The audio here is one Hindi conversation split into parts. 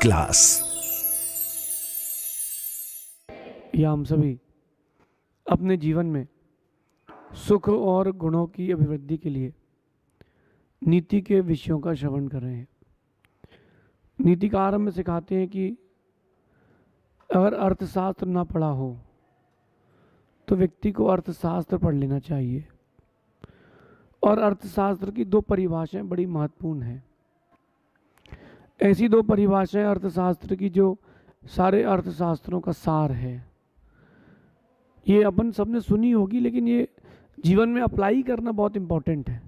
क्लास। या हम सभी अपने जीवन में सुख और गुणों की अभिवृद्धि के लिए नीति के विषयों का श्रवण कर रहे हैं। नीति का आरंभ में सिखाते हैं कि अगर अर्थशास्त्र ना पढ़ा हो तो व्यक्ति को अर्थशास्त्र पढ़ लेना चाहिए। और अर्थशास्त्र की दो परिभाषाएं बड़ी महत्वपूर्ण हैं। ऐसी दो परिभाषाएं अर्थशास्त्र की जो सारे अर्थशास्त्रों का सार है। ये अपन सबने सुनी होगी, लेकिन ये जीवन में अप्लाई करना बहुत इम्पोर्टेंट है।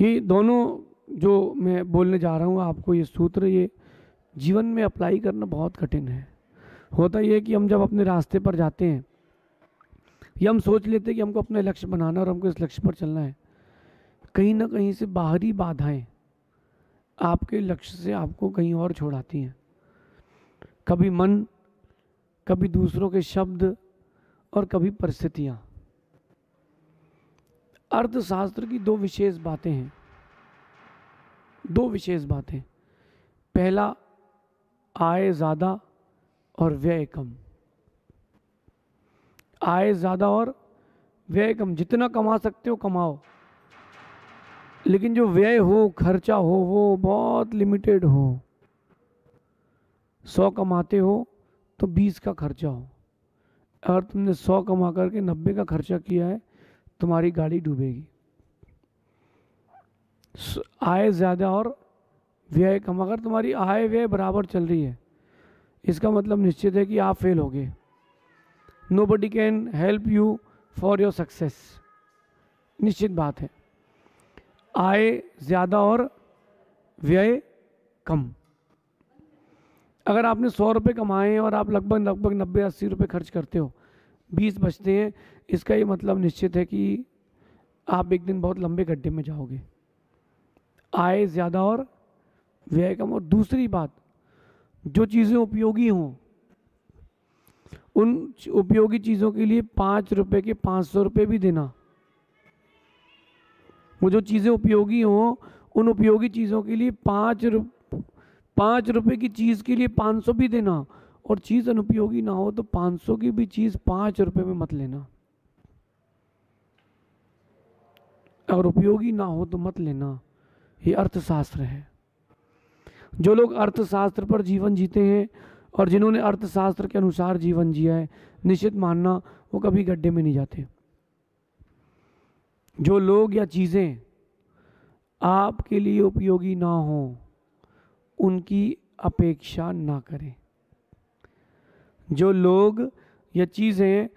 ये दोनों जो मैं बोलने जा रहा हूँ आपको, ये सूत्र ये जीवन में अप्लाई करना बहुत कठिन है। होता ये है कि हम जब अपने रास्ते पर जाते हैं या हम सोच लेते हैं कि हमको अपना लक्ष्य बनाना और हमको इस लक्ष्य पर चलना है, कहीं ना कहीं से बाहरी बाधाएं आपके लक्ष्य से आपको कहीं और छोड़ाती हैं। कभी मन, कभी दूसरों के शब्द और कभी परिस्थितियां। अर्थशास्त्र की दो विशेष बातें हैं, पहला आय ज़्यादा और व्यय कम। आय ज़्यादा और व्यय कम। जितना कमा सकते हो कमाओ, लेकिन जो व्यय हो, खर्चा हो, वो बहुत लिमिटेड हो। 100 कमाते हो तो 20 का खर्चा हो। अगर तुमने 100 कमा करके 90 का खर्चा किया है, तुम्हारी गाड़ी डूबेगी। आय ज़्यादा और व्यय कम। अगर तुम्हारी आय व्यय बराबर चल रही है, इसका मतलब निश्चित है कि आप फेल हो गए। Nobody can help you for your success. निश्चित बात है। आय ज़्यादा और व्यय कम। अगर आपने 100 रुपये कमाए और आप लगभग 90-80 रुपये खर्च करते हो, 20 बचते हैं, इसका ये मतलब निश्चित है कि आप एक दिन बहुत लंबे गड्ढे में जाओगे। आय ज़्यादा और व्यय कम। और दूसरी बात, जो चीज़ें उपयोगी हों, उन उपयोगी चीज़ों के लिए 5 रुपए के 500 रुपये भी देना। वो जो चीज़ें उपयोगी हों, उन उपयोगी चीज़ों के लिए 5 रुपए की चीज़ के लिए 500 भी देना। और चीज़ अनुपयोगी ना हो तो 500 की भी चीज़ 5 रुपए में मत लेना। अगर उपयोगी ना हो तो मत लेना। ये अर्थशास्त्र है। जो लोग अर्थशास्त्र पर जीवन जीते हैं और जिन्होंने अर्थशास्त्र के अनुसार जीवन जिया है, निश्चित मानना वो कभी गड्ढे में नहीं जाते। जो लोग या चीज़ें आपके लिए उपयोगी ना हों, उनकी अपेक्षा ना करें। जो लोग या चीज़ें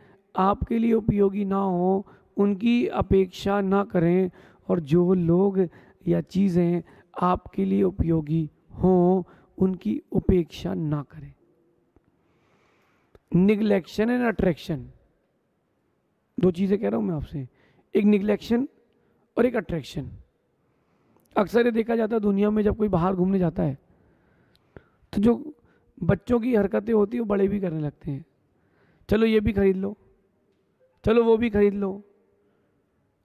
आपके लिए उपयोगी ना हों, उनकी अपेक्षा ना करें। और जो लोग या चीज़ें आपके लिए उपयोगी हों, उनकी उपेक्षा ना करें। निग्लेक्शन एंड अट्रैक्शन, दो चीज़ें कह रहा हूँ मैं आपसे, एक निग्लेक्शन और एक अट्रैक्शन। अक्सर ये देखा जाता है दुनिया में, जब कोई बाहर घूमने जाता है तो जो बच्चों की हरकतें होती है वो बड़े भी करने लगते हैं। चलो ये भी खरीद लो, चलो वो भी खरीद लो,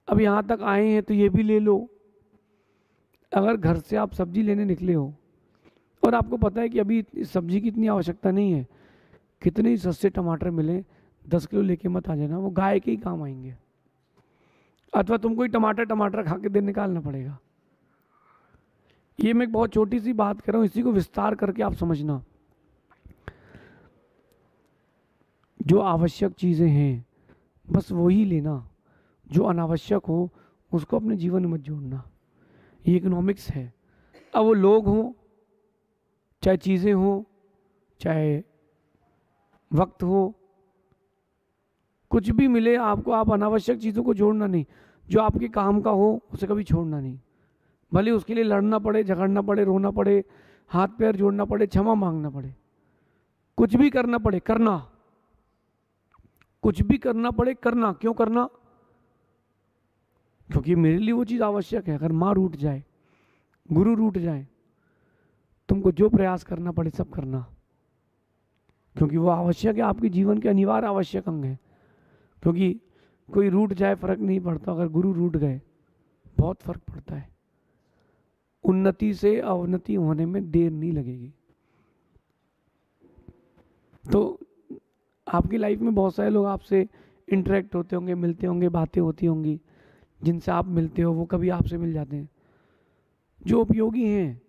अब यहाँ तक आए हैं तो ये भी ले लो। अगर घर से आप सब्जी लेने निकले हो और आपको पता है कि अभी इस सब्जी की इतनी आवश्यकता नहीं है, कितने ही सस्ते टमाटर मिले, 10 किलो लेके मत आ जाना, वो गाय के ही काम आएंगे। अथवा तुमको ही टमाटर खा के दिन निकालना पड़ेगा। ये मैं एक बहुत छोटी सी बात कर रहा हूँ, इसी को विस्तार करके आप समझना। जो आवश्यक चीज़ें हैं बस वही लेना, जो अनावश्यक हो उसको अपने जीवन में मत जोड़ना। ये इकोनॉमिक्स है। अब वो लोग हों, चाहे चीज़ें हों, चाहे वक्त हो, कुछ भी मिले आपको, आप अनावश्यक चीज़ों को जोड़ना नहीं। जो आपके काम का हो उसे कभी छोड़ना नहीं, भले उसके लिए लड़ना पड़े, झगड़ना पड़े, रोना पड़े, हाथ पैर जोड़ना पड़े, क्षमा मांगना पड़े, कुछ भी करना पड़े करना। कुछ भी करना पड़े करना। क्यों करना? क्योंकि मेरे लिए वो चीज़ आवश्यक है। अगर माँ रूठ जाए, गुरु रूठ जाए, तुमको जो प्रयास करना पड़े सब करना, क्योंकि वो आवश्यक है, आपके जीवन के अनिवार्य आवश्यक अंग है। क्योंकि कोई रूठ जाए फर्क नहीं पड़ता, अगर गुरु रूठ गए बहुत फर्क पड़ता है। उन्नति से अवनति होने में देर नहीं लगेगी। तो आपकी लाइफ में बहुत सारे लोग आपसे इंटरेक्ट होते होंगे, मिलते होंगे, बातें होती होंगी, जिनसे आप मिलते हो वो कभी आपसे मिल जाते हैं। जो उपयोगी हैं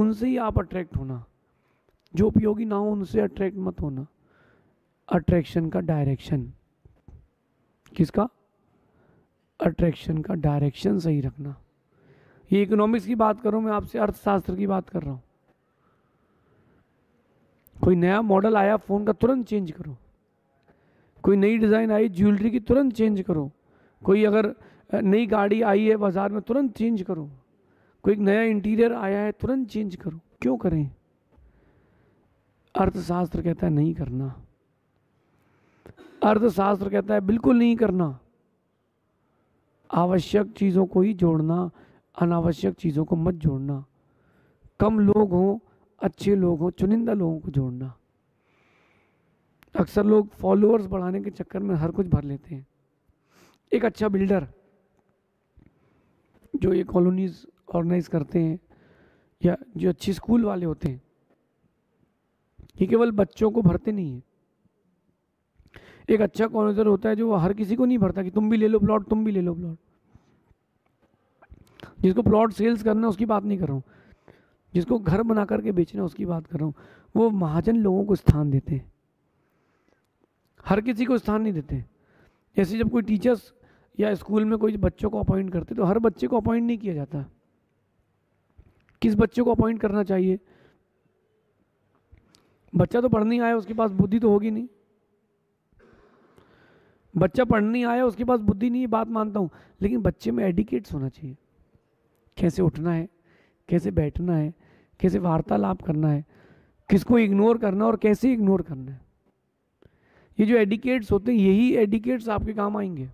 उनसे ही आप अट्रैक्ट होना, जो उपयोगी ना हो उनसे अट्रैक्ट मत होना। अट्रैक्शन का डायरेक्शन, किसका? अट्रैक्शन का डायरेक्शन सही रखना। ये इकोनॉमिक्स की बात करूँ मैं आपसे, अर्थशास्त्र की बात कर रहा हूँ। कोई नया मॉडल आया फ़ोन का, तुरंत चेंज करो। कोई नई डिज़ाइन आई ज्वेलरी की, तुरंत चेंज करो। कोई अगर नई गाड़ी आई है बाज़ार में, तुरंत चेंज करो। कोई नया इंटीरियर आया है, तुरंत चेंज करो। क्यों करें? अर्थशास्त्र कहता है नहीं करना। अर्थशास्त्र कहता है बिल्कुल नहीं करना। आवश्यक चीज़ों को ही जोड़ना, अनावश्यक चीज़ों को मत जोड़ना। कम लोग हों, अच्छे लोग हों, चुनिंदा लोगों को जोड़ना। अक्सर लोग फॉलोअर्स बढ़ाने के चक्कर में हर कुछ भर लेते हैं। एक अच्छा बिल्डर जो ये कॉलोनीज ऑर्गेनाइज करते हैं, या जो अच्छे स्कूल वाले होते हैं, ये केवल बच्चों को भरते नहीं है। एक अच्छा कॉलोनीजर होता है जो हर किसी को नहीं भरता कि तुम भी ले लो प्लॉट, तुम भी ले लो प्लॉट। जिसको प्लॉट सेल्स करना है उसकी बात नहीं कर रहा हूँ, जिसको घर बना करके बेचना है उसकी बात कर रहा हूँ। वो महाजन लोगों को स्थान देते हैं, हर किसी को स्थान नहीं देते। जैसे जब कोई टीचर्स या स्कूल में कोई बच्चों को अपॉइंट करते तो हर बच्चे को अपॉइंट नहीं किया जाता। किस बच्चे को अपॉइंट करना चाहिए? बच्चा तो पढ़ने आया, उसके पास बुद्धि तो होगी नहीं। बच्चा पढ़ने आया, उसके पास बुद्धि नहीं, बात मानता हूँ, लेकिन बच्चे में एडिकेट्स होना चाहिए। कैसे उठना है, कैसे बैठना है, कैसे वार्तालाप करना है, किसको इग्नोर करना और कैसे इग्नोर करना है, ये जो एडिकेट्स होते हैं, यही एडिकेट्स आपके काम आएंगे।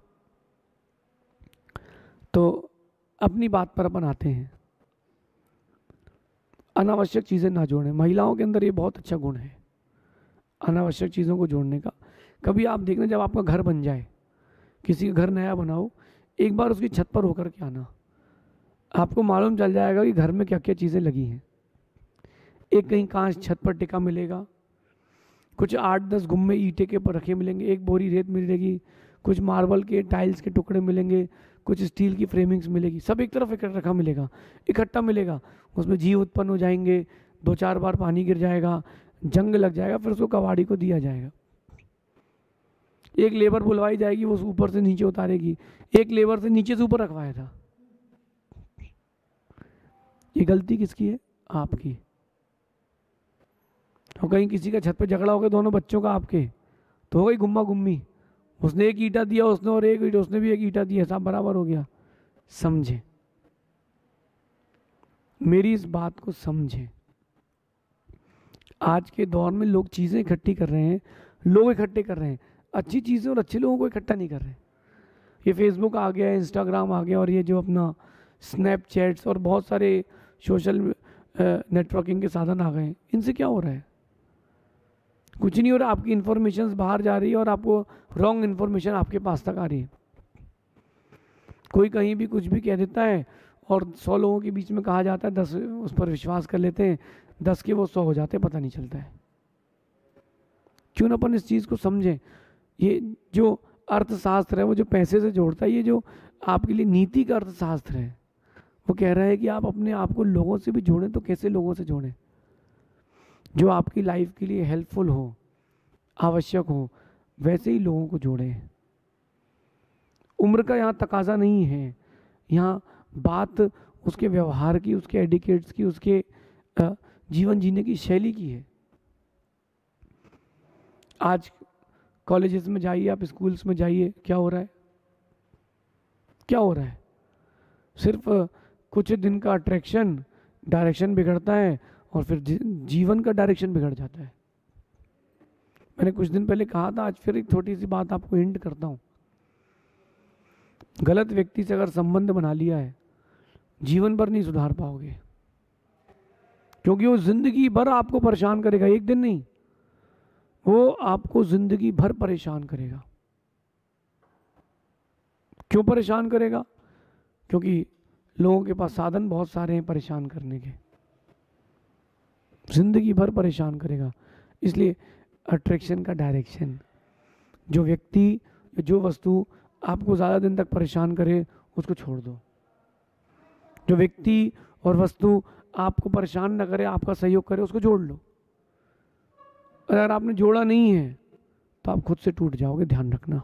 तो अपनी बात पर अपन आते हैं। अनावश्यक चीज़ें ना जोड़ें। महिलाओं के अंदर ये बहुत अच्छा गुण है, अनावश्यक चीज़ों को जोड़ने का। कभी आप देखना, जब आपका घर बन जाए, किसी का घर नया बनाओ, एक बार उसकी छत पर होकर के आना, आपको मालूम चल जाएगा कि घर में क्या क्या चीज़ें लगी हैं। एक कहीं कांच छत पर टिका मिलेगा, कुछ 8-10 गुम्मे ईंटे के ऊपर रखे मिलेंगे, एक बोरी रेत मिलेगी, कुछ मार्बल के टाइल्स के टुकड़े मिलेंगे, कुछ स्टील की फ्रेमिंग्स मिलेगी, सब एक तरफ इकट्ठा रखा मिलेगा, इकट्ठा मिलेगा। उसमें जीव उत्पन्न हो जाएंगे, 2-4 बार पानी गिर जाएगा, जंग लग जाएगा, फिर उसको कबाड़ी को दिया जाएगा। एक लेबर बुलवाई जाएगी, वो ऊपर से नीचे उतारेगी। एक लेबर से नीचे से ऊपर रखवाया था। ये गलती किसकी है? आपकी। और कहीं किसी का छत पे झगड़ा हो गया, दोनों बच्चों का आपके, तो हो गई गुम्मा गुम्मी। उसने एक ईंटा दिया, उसने और एक ईंटा, उसने भी एक ईंटा दिया, सब बराबर हो गया। समझे मेरी इस बात को, समझे। आज के दौर में लोग चीज़ें इकट्ठी कर रहे हैं, लोग इकट्ठे कर रहे हैं, अच्छी चीज़ें और अच्छे लोगों को इकट्ठा नहीं कर रहे। ये फेसबुक आ गया, इंस्टाग्राम आ गया, और ये जो अपना स्नैपचैट्स और बहुत सारे सोशल नेटवर्किंग के साधन आ गए हैं, इनसे क्या हो रहा है? कुछ नहीं हो रहा। आपकी इन्फॉर्मेशन बाहर जा रही है और आपको रॉन्ग इन्फॉर्मेशन आपके पास तक आ रही है। कोई कहीं भी कुछ भी कह देता है और 100 लोगों के बीच में कहा जाता है, 10 उस पर विश्वास कर लेते हैं, 10 के वो 100 हो जाते हैं, पता नहीं चलता है। क्यों ना अपन इस चीज़ को समझें। ये जो अर्थशास्त्र है वो जो पैसे से जोड़ता है, ये जो आपके लिए नीति का अर्थशास्त्र है, वो कह रहा है कि आप अपने आप को लोगों से भी जोड़ें। तो कैसे लोगों से जोड़ें? जो आपकी लाइफ के लिए हेल्पफुल हो, आवश्यक हो, वैसे ही लोगों को जोड़ें। उम्र का यहाँ तकाजा नहीं है, यहाँ बात उसके व्यवहार की, उसके एडिकेट्स की, उसके जीवन जीने की शैली की है। आज कॉलेजेस में जाइए, आप स्कूल्स में जाइए, क्या हो रहा है? क्या हो रहा है? सिर्फ कुछ दिन का अट्रैक्शन, डायरेक्शन बिगड़ता है और फिर जीवन का डायरेक्शन बिगड़ जाता है। मैंने कुछ दिन पहले कहा था, आज फिर एक छोटी सी बात आपको हिंट करता हूँ। गलत व्यक्ति से अगर संबंध बना लिया है, जीवन भर नहीं सुधार पाओगे, क्योंकि वो जिंदगी भर आपको परेशान करेगा। एक दिन नहीं, वो आपको जिंदगी भर परेशान करेगा। क्यों परेशान करेगा? क्योंकि लोगों के पास साधन बहुत सारे हैं परेशान करने के, जिंदगी भर परेशान करेगा। इसलिए अट्रैक्शन का डायरेक्शन, जो व्यक्ति जो वस्तु आपको ज़्यादा दिन तक परेशान करे उसको छोड़ दो, जो व्यक्ति और वस्तु आपको परेशान ना करे आपका सहयोग करे उसको जोड़ लो। अगर आपने जोड़ा नहीं है तो आप खुद से टूट जाओगे, ध्यान रखना।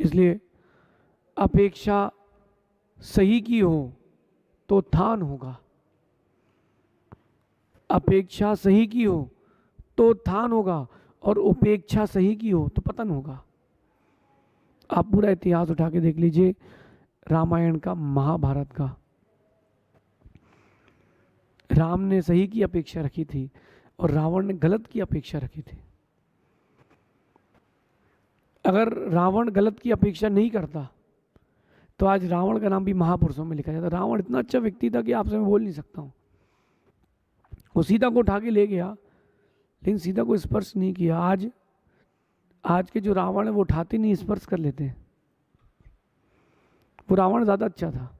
इसलिए अपेक्षा सही की हो तो उत्थान होगा, अपेक्षा सही की हो तो उत्थान होगा, और उपेक्षा सही की हो तो पतन होगा। आप पूरा इतिहास उठा के देख लीजिए रामायण का, महाभारत का। राम ने सही की अपेक्षा रखी थी और रावण ने गलत की अपेक्षा रखी थी। अगर रावण गलत की अपेक्षा नहीं करता तो आज रावण का नाम भी महापुरुषों में लिखा जाता। रावण इतना अच्छा व्यक्ति था कि आपसे मैं बोल नहीं सकता हूँ। वो सीता को उठा के ले गया लेकिन सीता को स्पर्श नहीं किया। आज के जो रावण है वो उठाते नहीं, स्पर्श कर लेते हैं। वो रावण ज़्यादा अच्छा था,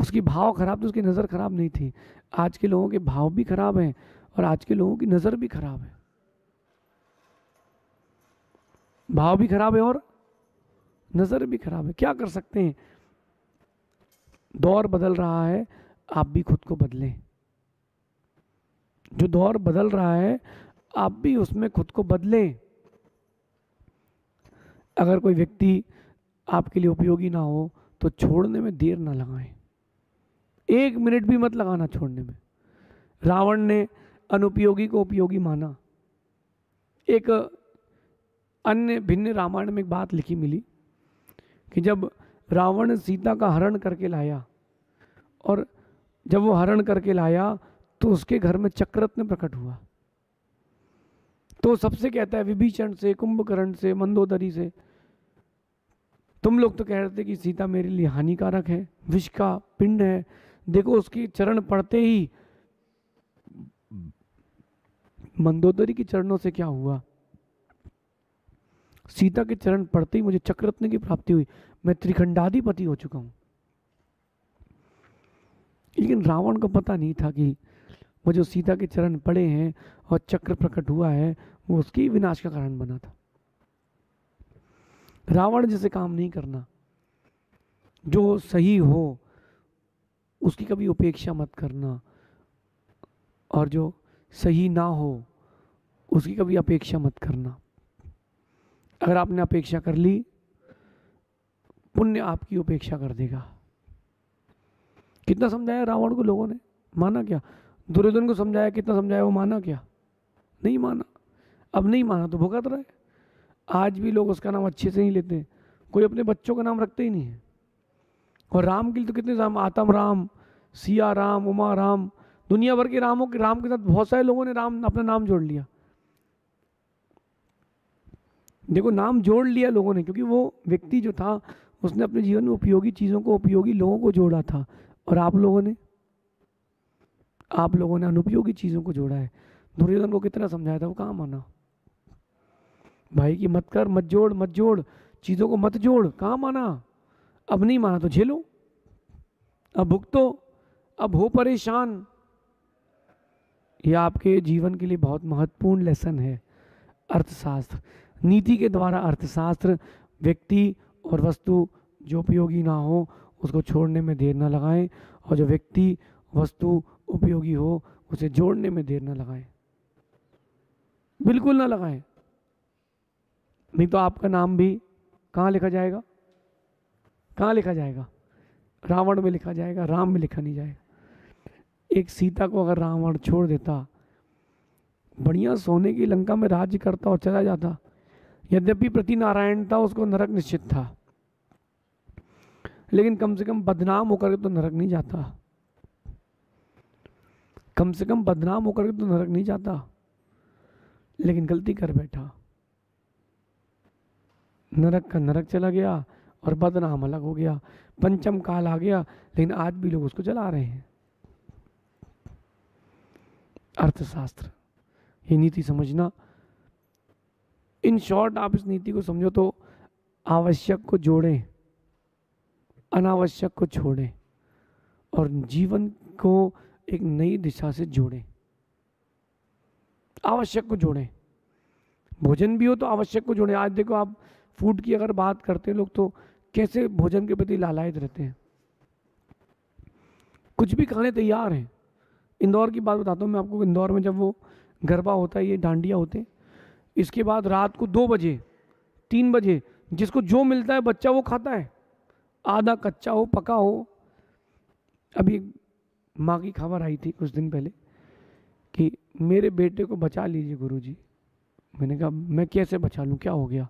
उसकी भाव खराब तो उसकी नज़र खराब नहीं थी। आज के लोगों के भाव भी खराब हैं और आज के लोगों की नज़र भी खराब है। भाव भी खराब है और नज़र भी खराब है। क्या कर सकते हैं, दौर बदल रहा है, आप भी खुद को बदलें। जो दौर बदल रहा है आप भी उसमें खुद को बदलें। अगर कोई व्यक्ति आपके लिए उपयोगी ना हो तो छोड़ने में देर ना लगाएं, 1 मिनट भी मत लगाना छोड़ने में। रावण ने अनुपयोगी को उपयोगी माना। एक अन्य भिन्न रामायण में एक बात लिखी मिली कि जब रावण सीता का हरण करके लाया, और जब वो हरण करके लाया तो उसके घर में चक्ररत्न प्रकट हुआ। तो सबसे कहता है विभीषण से, कुंभकर्ण से, मंदोदरी से, तुम लोग तो कह रहे थे कि सीता मेरे लिए हानिकारक है, विष का पिंड है। देखो उसके चरण पड़ते ही मंदोदरी के चरणों से क्या हुआ, सीता के चरण पड़ते ही मुझे चक्ररत्न की प्राप्ति हुई, मैं त्रिखंडाधिपति हो चुका हूं। लेकिन रावण को पता नहीं था कि वो जो सीता के चरण पड़े हैं और चक्र प्रकट हुआ है वो उसकी विनाश का कारण बना था। रावण जैसे काम नहीं करना, जो सही हो उसकी कभी उपेक्षा मत करना और जो सही ना हो उसकी कभी अपेक्षा मत करना। अगर आपने अपेक्षा कर ली पुण्य आपकी उपेक्षा कर देगा। कितना समझाया रावण को लोगों ने, माना क्या। दुर्योधन को समझाया, कितना समझाया, वो माना क्या, नहीं माना। अब नहीं माना तो भुगत रहा है। आज भी लोग उसका नाम अच्छे से नहीं लेते, कोई अपने बच्चों का नाम रखते ही नहीं है। और राम के लिए तो कितने नाम, आतम राम, सिया राम, उमा राम, दुनिया भर के रामों के राम के साथ बहुत सारे लोगों ने राम अपना नाम जोड़ लिया। देखो नाम जोड़ लिया लोगों ने क्योंकि वो व्यक्ति जो था उसने अपने जीवन में उपयोगी चीज़ों को उपयोगी लोगों को जोड़ा था। और आप लोगों ने अनुपयोगी चीज़ों को जोड़ा है। दुर्योधन को कितना समझाया था, वो कहाँ माना। भाई की मत कर, मत जोड़ चीज़ों को, मत जोड़, कहाँ माना। अब नहीं माना तो झेलो, अब भुगतो, अब हो परेशान। यह आपके जीवन के लिए बहुत महत्वपूर्ण लेसन है। अर्थशास्त्र, नीति के द्वारा अर्थशास्त्र, व्यक्ति और वस्तु जो उपयोगी ना हो उसको छोड़ने में देर ना लगाएं, और जो व्यक्ति वस्तु उपयोगी हो उसे जोड़ने में देर ना लगाएं, बिल्कुल ना लगाएं। नहीं तो आपका नाम भी कहाँ लिखा जाएगा, कहाँ लिखा जाएगा, रावण में लिखा जाएगा, राम में लिखा नहीं जाएगा। एक सीता को अगर रावण छोड़ देता, बढ़िया सोने की लंका में राज्य करता और चला जाता। यद्यपि प्रति नारायण था, उसको नरक निश्चित था, लेकिन कम से कम बदनाम होकर के तो नरक नहीं जाता, कम से कम बदनाम होकर के तो नरक नहीं जाता। लेकिन गलती कर बैठा, नरक का नरक चला गया और बदनाम अलग हो गया, पंचम काल आ गया, लेकिन आज भी लोग उसको जला रहे हैं। अर्थशास्त्र, ये नीति समझना। इन शॉर्ट आप इस नीति को समझो तो आवश्यक को जोड़ें, अनावश्यक को छोड़ें और जीवन को एक नई दिशा से जोड़ें। आवश्यक को जोड़ें, भोजन भी हो तो आवश्यक को जोड़ें। आज देखो आप फूड की अगर बात करते हैं लोग तो कैसे भोजन के प्रति लालायित रहते हैं, कुछ भी खाने तैयार हैं। इंदौर की बात बताता हूँ मैं आपको, इंदौर में जब वो गरबा होता है, ये डांडिया होते हैं, इसके बाद रात को 2 बजे 3 बजे जिसको जो मिलता है बच्चा वो खाता है, आधा कच्चा हो पका हो। अभी माँ की खबर आई थी कुछ दिन पहले कि मेरे बेटे को बचा लीजिए गुरुजी। मैंने कहा मैं कैसे बचा लूँ, क्या हो गया?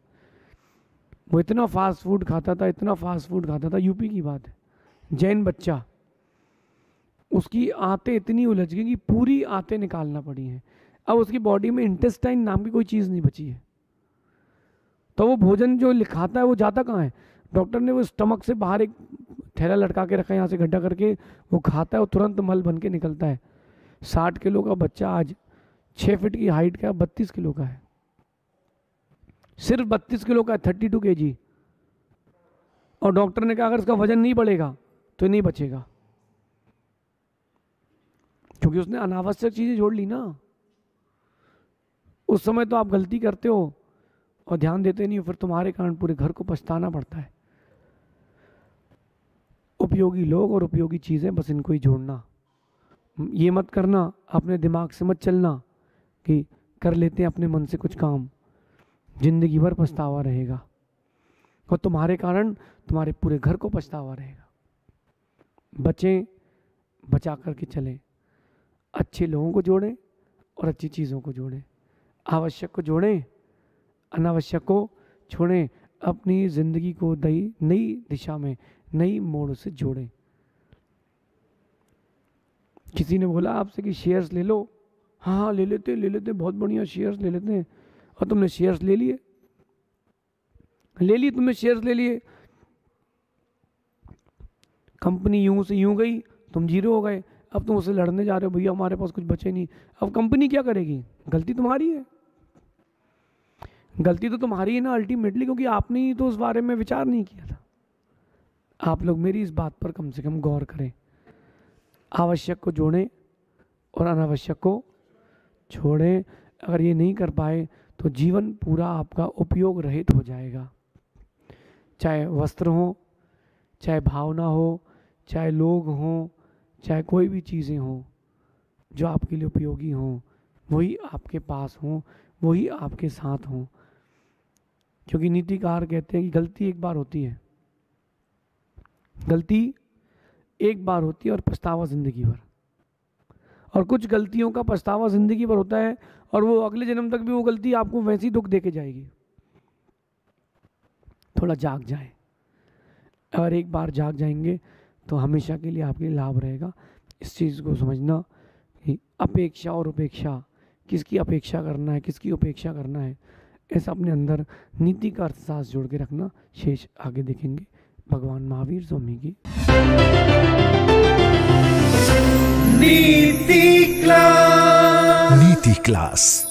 वो इतना फास्ट फूड खाता था, इतना फास्ट फूड खाता था। यूपी की बात है, जैन बच्चा, उसकी आंतें इतनी उलझ गई कि पूरी आंतें निकालना पड़ी हैं। अब उसकी बॉडी में इंटेस्टाइन नाम की कोई चीज़ नहीं बची है। तो वो भोजन जो लिखाता है वो जाता कहाँ है? डॉक्टर ने वो स्टमक से बाहर एक थैला लटका के रखा है, यहाँ से गड्ढा करके वो खाता है और तुरंत मल बन के निकलता है। 60 किलो का बच्चा आज 6 फीट की हाइट का 32 किलो का है, सिर्फ 32 किलो का है, 32 kg। और डॉक्टर ने कहा अगर इसका वजन नहीं बढ़ेगा तो नहीं बचेगा, क्योंकि उसने अनावश्यक चीज़ें जोड़ ली ना। उस समय तो आप गलती करते हो और ध्यान देते नहीं हो, फिर तुम्हारे कारण पूरे घर को पछताना पड़ता है। उपयोगी लोग और उपयोगी चीज़ें, बस इनको ही जोड़ना। ये मत करना, अपने दिमाग से मत चलना कि कर लेते हैं अपने मन से कुछ काम, जिंदगी भर पछतावा रहेगा और तुम्हारे कारण तुम्हारे पूरे घर को पछतावा रहेगा। बचें, बचा करके चलें, अच्छे लोगों को जोड़ें और अच्छी चीज़ों को जोड़ें, आवश्यक को जोड़ें, अनावश्यक को छोड़ें, अपनी ज़िंदगी को नई दिशा में, नई मोड़ से जोड़ें। किसी ने बोला आपसे कि शेयर्स ले लो, हाँ ले लेते बहुत बढ़िया शेयर्स ले लेते हैं, और तुमने शेयर्स ले लिए, कंपनी यूं से यूं गई, तुम जीरो हो गए। अब तुम उससे लड़ने जा रहे हो, भैया हमारे पास कुछ बचे नहीं। अब कंपनी क्या करेगी? गलती तुम्हारी है, गलती तो तुम्हारी है ना अल्टीमेटली, क्योंकि आपने ही तो उस बारे में विचार नहीं किया था। आप लोग मेरी इस बात पर कम से कम गौर करें, आवश्यक को जोड़ें और अनावश्यक को छोड़ें। अगर ये नहीं कर पाए तो जीवन पूरा आपका उपयोग रहित हो जाएगा, चाहे वस्त्र हो, चाहे भावना हो, चाहे लोग हों, चाहे कोई भी चीज़ें हों जो आपके लिए उपयोगी हों, वही आपके पास हों, वही आपके साथ हों। क्योंकि नीतिकार कहते हैं कि गलती एक बार होती है, गलती एक बार होती है और पछतावा ज़िंदगी भर। और कुछ गलतियों का पछतावा ज़िंदगी भर होता है और वो अगले जन्म तक भी वो गलती आपको वैसी दुख दे के जाएगी। थोड़ा जाग जाए, अगर एक बार जाग जाएंगे तो हमेशा के लिए आपके लिए लाभ रहेगा। इस चीज़ को समझना कि अपेक्षा और उपेक्षा, किसकी अपेक्षा करना है, किसकी उपेक्षा करना है, ऐसा अपने अंदर नीति का अर्थशास्त्र जोड़ के रखना। शेष आगे देखेंगे। भगवान महावीर स्वामी की नीति क्लास।